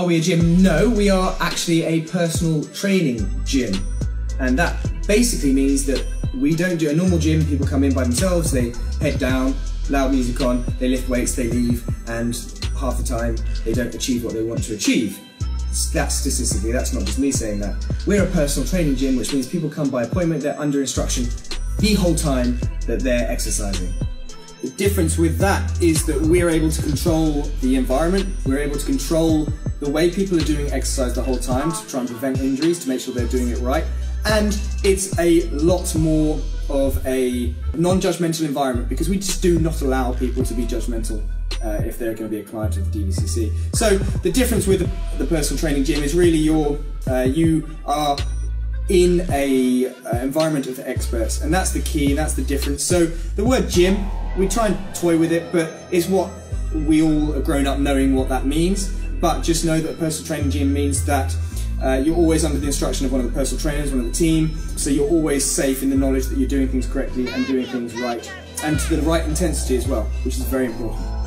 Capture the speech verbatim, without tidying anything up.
Are we a gym? No, we are actually a personal training gym. And that basically means that we don't do a normal gym. People come in by themselves, they head down, loud music on, they lift weights, they leave, and half the time they don't achieve what they want to achieve. That's statistically, that's not just me saying that. We're a personal training gym, which means people come by appointment, they're under instruction the whole time that they're exercising. The difference with that is that we're able to control the environment, we're able to control the way people are doing exercise the whole time to try and prevent injuries, to make sure they're doing it right. And it's a lot more of a non-judgmental environment because we just do not allow people to be judgmental uh, if they're going to be a client of the D V C C. So the difference with the personal training gym is really your, uh, you are in a uh, environment of experts, and that's the key, that's the difference. So the word gym, we try and toy with it, but it's what we all are grown up knowing what that means. But just know that personal training gym means that uh, you're always under the instruction of one of the personal trainers, one of the team, so you're always safe in the knowledge that you're doing things correctly and doing things right, and to the right intensity as well, which is very important.